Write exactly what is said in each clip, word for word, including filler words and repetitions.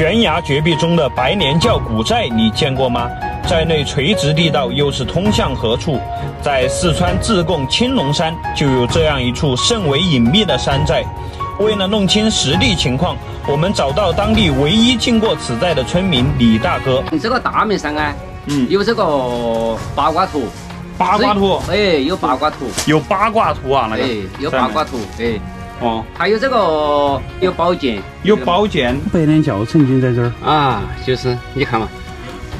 悬崖绝壁中的白莲教古寨你见过吗？寨内垂直地道又是通向何处？在四川自贡青龙山就有这样一处甚为隐秘的山寨。为了弄清实地情况，我们找到当地唯一进过此寨的村民李大哥。你这个大面上啊，嗯，有这个八卦图。 八卦图，哎，有八卦图，有八卦图啊，那个，哎，有八卦图，哎，哦，还有这个有宝剑，有宝剑，白莲教曾经在这儿啊，就是你看嘛，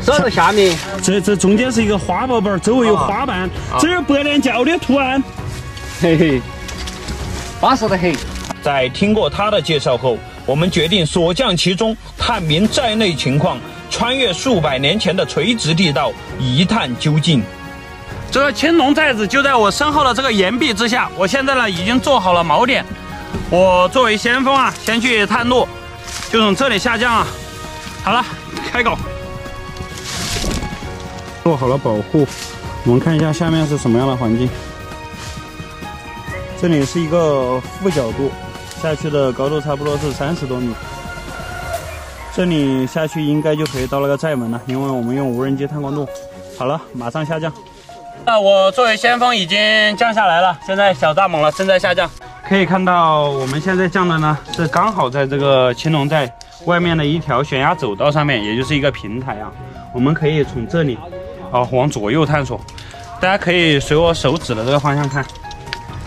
走到下面，这这中间是一个花瓣瓣，周围有花瓣，啊、这是白莲教的图案，嘿嘿，巴适得很。在听过他的介绍后，我们决定所向其中，探明寨内情况，穿越数百年前的垂直地道，一探究竟。 这个青龙寨子就在我身后的这个岩壁之下，我现在呢已经做好了锚点，我作为先锋啊，先去探路，就从这里下降啊。好了，开搞！做好了保护，我们看一下下面是什么样的环境。这里是一个负角度，下去的高度差不多是三十多米。这里下去应该就可以到那个寨门了，因为我们用无人机探光度。好了，马上下降。 那我作为先锋已经降下来了，现在小蚱蜢了，正在下降。可以看到，我们现在降的呢是刚好在这个青龙寨外面的一条悬崖走道上面，也就是一个平台啊。我们可以从这里啊往左右探索，大家可以随我手指的这个方向看，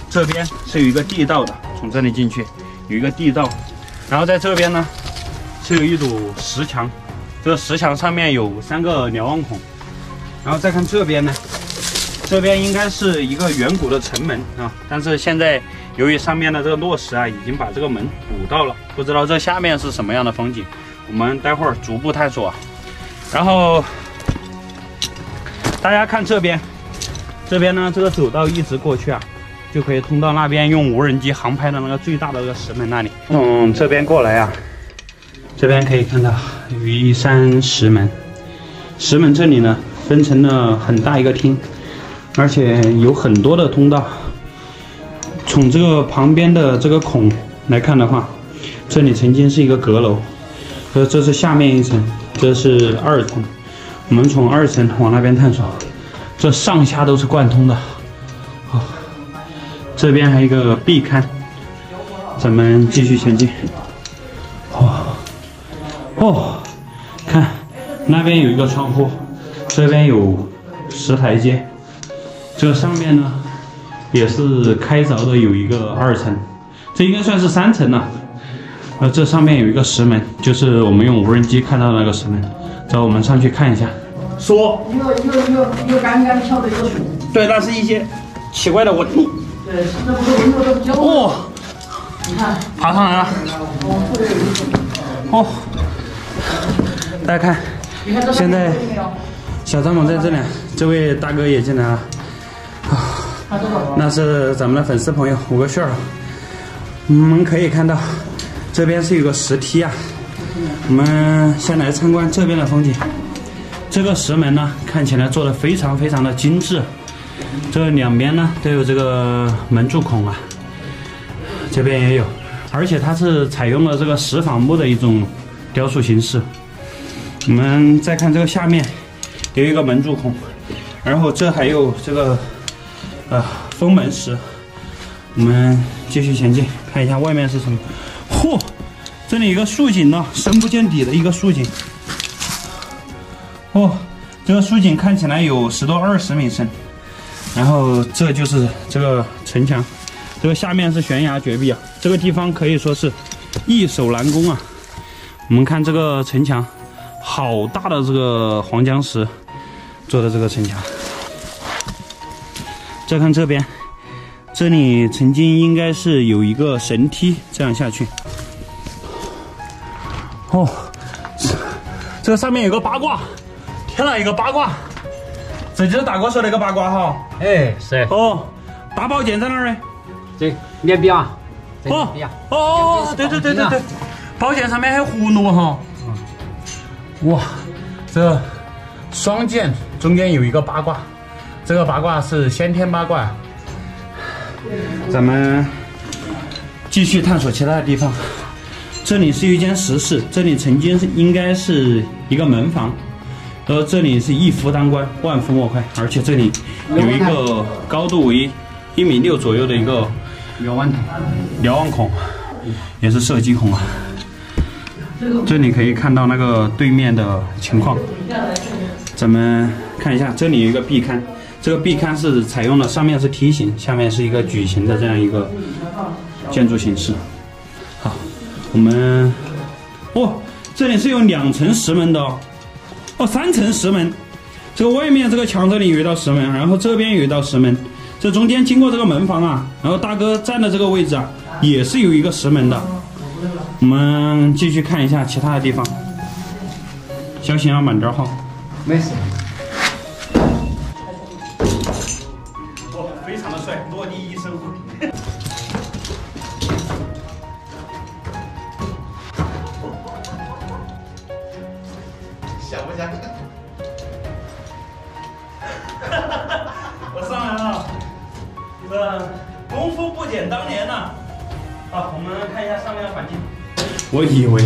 这边是有一个地道的，从这里进去有一个地道，然后在这边呢是有一堵石墙，这个石墙上面有三个瞭望孔，然后再看这边呢。 这边应该是一个远古的城门啊，但是现在由于上面的这个落石啊，已经把这个门堵到了，不知道这下面是什么样的风景。我们待会儿逐步探索啊。然后大家看这边，这边呢这个走道一直过去啊，就可以通到那边用无人机航拍的那个最大的那个石门那里。嗯，这边过来啊，这边可以看到有一扇石门，石门这里呢分成了很大一个厅。 而且有很多的通道，从这个旁边的这个孔来看的话，这里曾经是一个阁楼，呃，这是下面一层，这是二层，我们从二层往那边探索，这上下都是贯通的。好、哦，这边还有一个壁龛，咱们继续前进。哦，哦，看那边有一个窗户，这边有石台阶。 这上面呢，也是开凿的，有一个二层，这应该算是三层了。呃，这上面有一个石门，就是我们用无人机看到的那个石门。走，我们上去看一下。说，一个一个一个一个杆杆翘的一个树。对，那是一些奇怪的纹路。对，那不是纹路，那是胶。哦，你看，爬上来了。哦，大家看，现在小蚱蜢在这里，这位大哥也进来了。 那是咱们的粉丝朋友五个旋儿，我们可以看到，这边是有个石梯啊。我们先来参观这边的风景。这个石门呢，看起来做的非常非常的精致，这两边呢都有这个门柱孔啊，这边也有，而且它是采用了这个石仿木的一种雕塑形式。我们再看这个下面有一个门柱孔，然后这还有这个。 呃，封门石，我们继续前进，看一下外面是什么。嚯，这里一个竖井呢，深不见底的一个竖井。哦，这个竖井看起来有十多二十米深。然后这就是这个城墙，这个下面是悬崖绝壁啊，这个地方可以说是易守难攻啊。我们看这个城墙，好大的这个黄姜石做的这个城墙。 再看这边，这里曾经应该是有一个神梯，这样下去。哦，这上面有个八卦，天哪，有个八卦，这就是大哥说的一个八卦哈。哎，是。哦，大宝剑在哪儿呢？这面壁啊。哦哦对对对对对，宝剑上面还有葫芦哈。哇，这双剑中间有一个八卦。 这个八卦是先天八卦，咱们继续探索其他的地方。这这里是一间石室，这里曾经是应该是一个门房，而这里是一夫当关，万夫莫开，而且这里有一个高度为一米六左右的一个瞭望瞭望孔，也是射击孔啊。这里可以看到那个对面的情况，咱们看一下，这里有一个壁龛。 这个壁龛是采用了上面是梯形，下面是一个矩形的这样一个建筑形式。好，我们哦，这里是有两层石门的哦，哦三层石门。这个外面这个墙这里有一道石门，然后这边有一道石门，这中间经过这个门房啊，然后大哥站的这个位置啊，也是有一个石门的。我们继续看一下其他的地方。小心啊，慢点哈。没事。 非常的帅，落地一身灰。想不想看？我上来了，这个功夫不减当年呐、啊。好，我们看一下上面的环境。我以为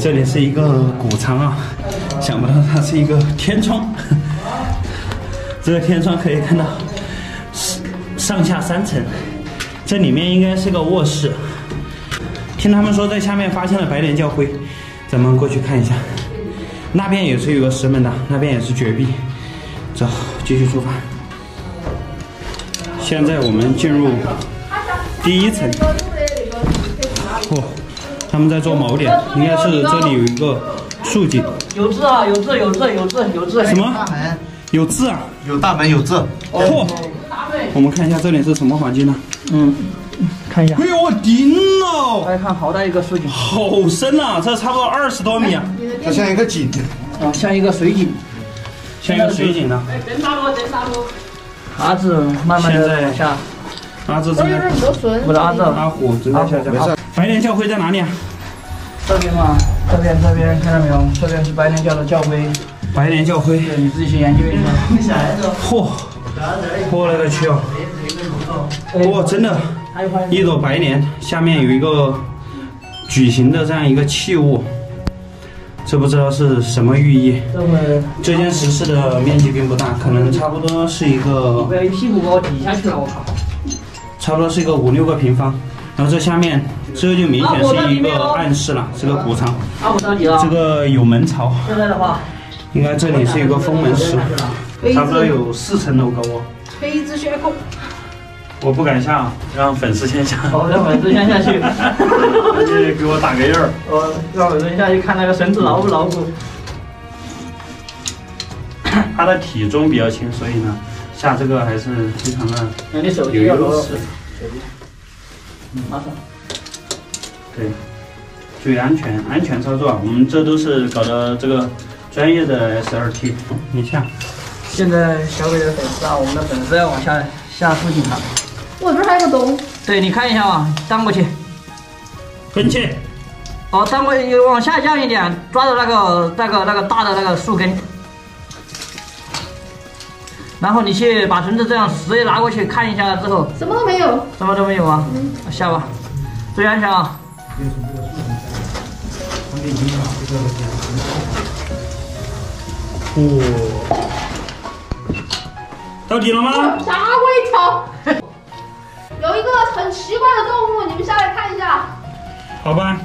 这里是一个谷仓啊，想不到它是一个天窗。这个天窗可以看到。 上下三层，这里面应该是个卧室。听他们说在下面发现了白莲教徽，咱们过去看一下。那边也是有个石门的，那边也是绝壁。走，继续出发。现在我们进入第一层。哦，他们在做锚点，应该是这里有一个竖井。有字啊，有字，有字，有字，有字。什么？有字啊？有大门，有字。嚯！ 我们看一下这里是什么环境呢？嗯，看一下。哎呦我顶哦！来看，好大一个水井，好深呐、啊，这差不多二十多米啊。它像一个井啊，像一个水井，像一个水井呢。哎，别打我，别打我。阿紫慢慢的往下。阿紫正在。不是阿紫，阿虎正在下降。没事。白莲教徽在哪里啊？这边嘛，这边这边看到没有？这边是白莲教的教徽。白莲教徽。对，你自己去研究一下。嚯！ 我勒个去哦！哇，真的，一朵白莲，下面有一个矩形的这样一个器物，这不知道是什么寓意。这间石室的面积并不大，可能差不多是一个。我一屁股把我挤下去了，我靠！差不多是一个五六个平方，然后这下面这就明显是一个暗示了，是个谷仓。这个有门槽。现在的话，应该这里是一个封门石。 差不多有四层楼高哦。黑之悬空，我不敢下，让粉丝先下。哦，让粉丝先下去。你给我打个印儿。哦，让粉丝下去看那个绳子牢不牢固。他的体重比较轻，所以呢，下这个还是非常的有优势。嗯，马上。对，注意安全，安全操作。我们这都是搞的这个专业的 S R T。你下。 现在小鬼的粉丝啊，我们的粉丝要往下下竖井了。我这还有个洞。对，你看一下啊，荡过去，跟去。哦，荡过去，往下降一点，抓着那个那个那个大的那个树根，然后你去把绳子这样直接拿过去看一下之后，什么都没有，什么都没有啊。嗯，下吧，注意安全啊。哦。 到底了吗？啥味道？有一个很奇怪的动物，你们下来看一下。好吧。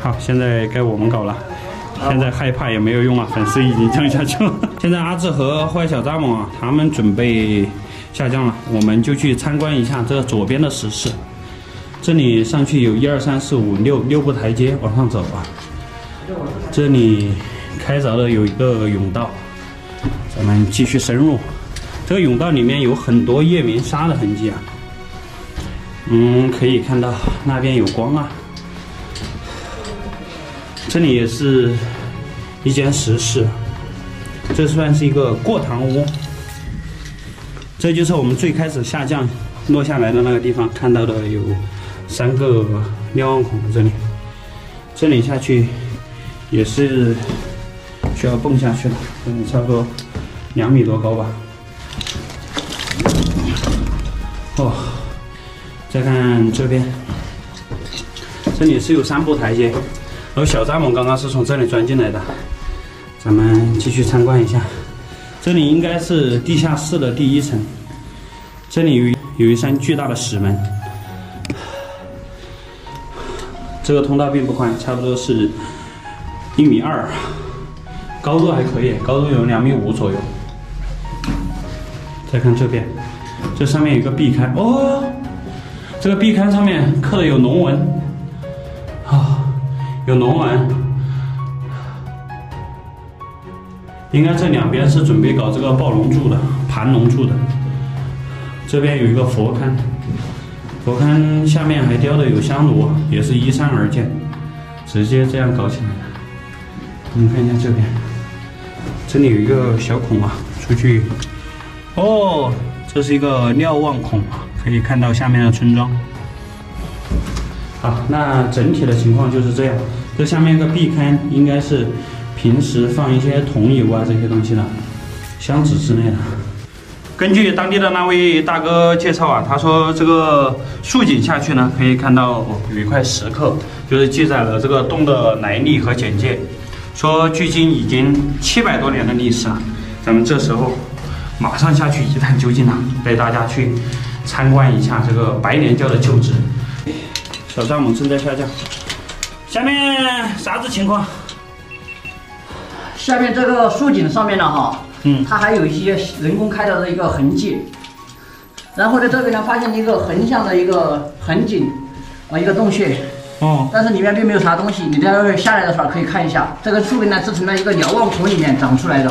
好，现在该我们搞了。现在害怕也没有用啊，粉丝已经降下去了。现在阿志和坏小蚱蜢啊，他们准备下降了，我们就去参观一下这左边的石室。这里上去有一二三四五六六步台阶往上走啊。这里开凿的有一个甬道。 咱们继续深入，这个甬道里面有很多夜明沙的痕迹啊。嗯，可以看到那边有光啊。这里也是一间石室，这算是一个过堂屋。这就是我们最开始下降落下来的那个地方，看到的有三个瞭望孔，这里，这里下去也是。 需要蹦下去了，嗯，差不多两米多高吧。哦，再看这边，这里是有三步台阶，然后小蚱蜢刚刚是从这里钻进来的，咱们继续参观一下。这里应该是地下室的第一层，这里有有一扇巨大的石门，这个通道并不宽，差不多是一米二，高度还可以，高度有两米五左右。再看这边，这上面有一个壁龛哦。 这个壁龛上面刻的有龙纹，啊，有龙纹，应该这两边是准备搞这个抱龙柱的、盘龙柱的。这边有一个佛龛，佛龛下面还雕的有香炉，也是依山而建，直接这样搞起来的。我们看一下这边，这里有一个小孔啊，出去，哦，这是一个瞭望孔啊。 可以看到下面的村庄。好，那整体的情况就是这样。这下面一个壁龛应该是平时放一些桐油啊这些东西的，箱子之类的。根据当地的那位大哥介绍啊，他说这个竖井下去呢，可以看到有一块石刻，就是记载了这个洞的来历和简介。说距今已经七百多年的历史啊，咱们这时候马上下去一探究竟啊，带大家去 参观一下这个白莲教的旧址。小蚱蜢正在下降。下面啥子情况？下面这个竖井上面呢，哈，嗯，它还有一些人工开凿的一个痕迹。然后在这个呢，发现一个横向的一个横井，啊，一个洞穴。哦。但是里面并没有啥东西，你在下来的时候可以看一下，这个树根呢是从那一个瞭望孔里面长出来的。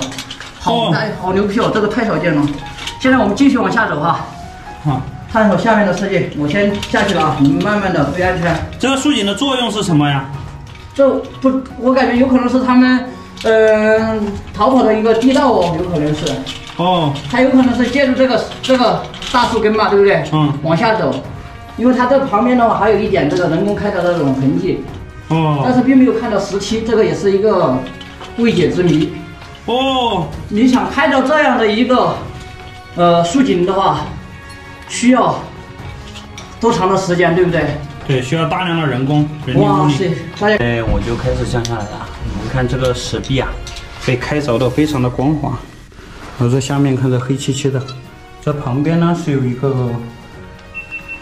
好，好牛皮哦，这个太少见了。现在我们继续往下走哈。 啊，探索下面的世界。我先下去了啊，你们慢慢的，注意安全。这个竖井的作用是什么呀？这不，我感觉有可能是他们，嗯、呃，逃跑的一个地道哦，有可能是。哦。他有可能是借助这个这个大树根嘛，对不对？嗯。往下走，因为它这旁边的话还有一点这个人工开凿的这种痕迹。哦。但是并没有看到时期，这个也是一个未解之谜。哦。你想开凿这样的一个，呃，竖井的话。 需要多长的时间，对不对？对，需要大量的人工。人工哇塞！哎，我就开始降下来了。你们看这个石壁啊，被开凿的非常的光滑。我这下面看着黑漆漆的，这旁边呢是有一个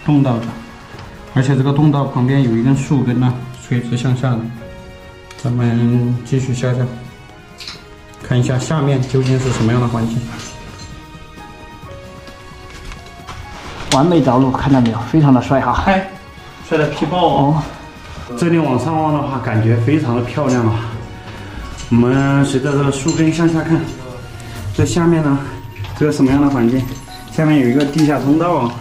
洞道的，而且这个洞道旁边有一根树根呢垂直向下的。咱们继续下降，看一下下面究竟是什么样的环境。 完美着陆，看到没有？非常的帅哈！嗨、哎，帅的皮爆哦！哦这里往上望的话，感觉非常的漂亮啊。我们随着这个树根向下看，这下面呢，这个什么样的环境？下面有一个地下通道啊，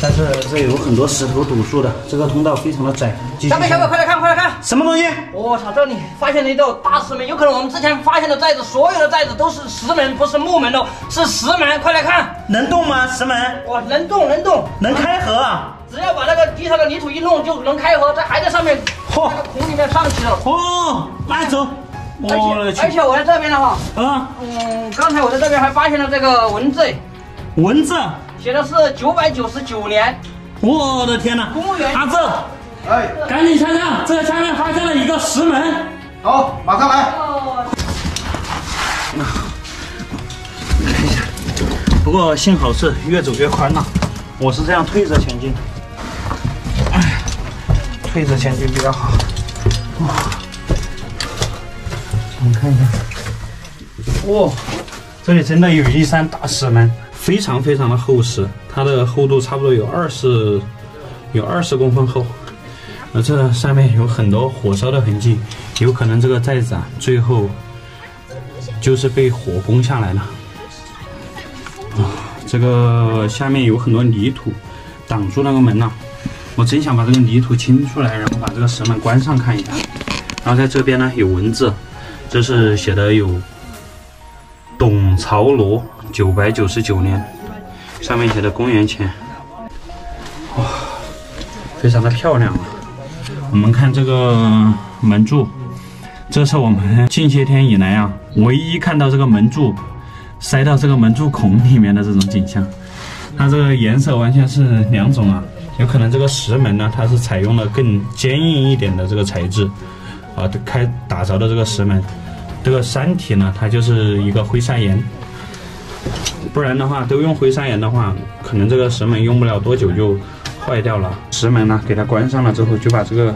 但是这有很多石头堵住的，这个通道非常的窄。下面小伙伴，快来看，快来看！什么东西？我操、哦！这里发现了一道大石门，有可能我们之前发现的寨子，所有的寨子都是石门，不是木门哦，是石门。快来看！ 能动吗？石门？哇，能动，能动，能开合啊！只要把那个地上的泥土一弄，就能开合。这还在上面，嚯、哦，孔里面上去了。哦，慢走。而且、哦、而且我在这边的话，啊，嗯，刚才我在这边还发现了这个文字，文字写的是九百九十九年。我的天哪！公元。阿正，哎，赶紧看看，这下面发现了一个石门。好，马上来。哦 不过幸好是越走越宽了，我是这样退着前进，哎，退着前进比较好。我们看一下，哇、哦，这里真的有一扇大石门，非常非常的厚实，它的厚度差不多有二十，有二十公分厚。而这上面有很多火烧的痕迹，有可能这个寨子啊，最后就是被火攻下来了。 啊，这个下面有很多泥土挡住那个门了、啊，我真想把这个泥土清出来，然后把这个石门关上看一下。然后在这边呢有文字，这是写的有董曹罗九百九十九年，上面写的公元前。哇，非常的漂亮啊！我们看这个门柱，这是我们近些天以来啊唯一看到这个门柱 塞到这个门柱孔里面的这种景象，它这个颜色完全是两种啊，有可能这个石门呢，它是采用了更坚硬一点的这个材质，啊，开打凿的这个石门，这个山体呢，它就是一个灰砂岩。不然的话，都用灰砂岩的话，可能这个石门用不了多久就坏掉了。石门呢，给它关上了之后，就把这个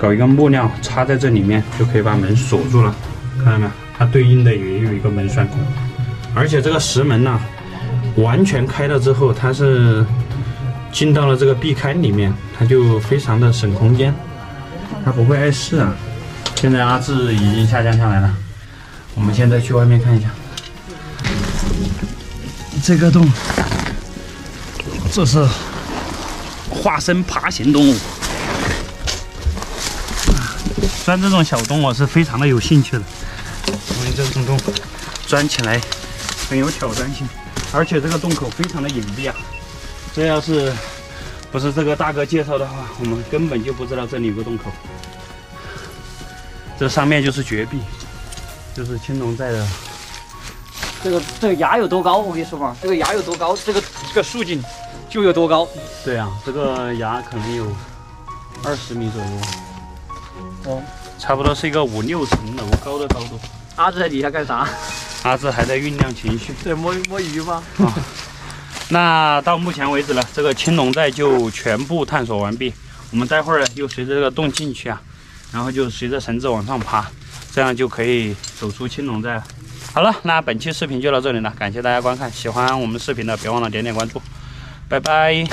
搞一个木料插在这里面，就可以把门锁住了。看到没有？它对应的也有一个门栓孔，而且这个石门呢，完全开了之后，它是进到了这个壁龛里面，它就非常的省空间，它不会碍事啊。现在阿志已经下降下来了，我们现在去外面看一下。这个洞，这是化身爬行动物。钻这种小洞我是非常的有兴趣的，因为这种洞钻起来很有挑战性，而且这个洞口非常的隐蔽啊。这要是不是这个大哥介绍的话，我们根本就不知道这里有个洞口。这上面就是绝壁，就是青龙寨的。这个这个崖有多高？我跟你说嘛，这个崖有多高，这个这个树景就有多高。对啊，这个崖可能有二十米左右。哦，差不多是一个五六层楼高的高度。阿志在底下干啥？阿志还在酝酿情绪。对，摸摸鱼吗？啊、哦。那到目前为止呢，这个青龙寨就全部探索完毕。我们待会儿又随着这个洞进去啊，然后就随着绳子往上爬，这样就可以走出青龙寨了。好了，那本期视频就到这里了，感谢大家观看。喜欢我们视频的，别忘了点点关注，拜拜。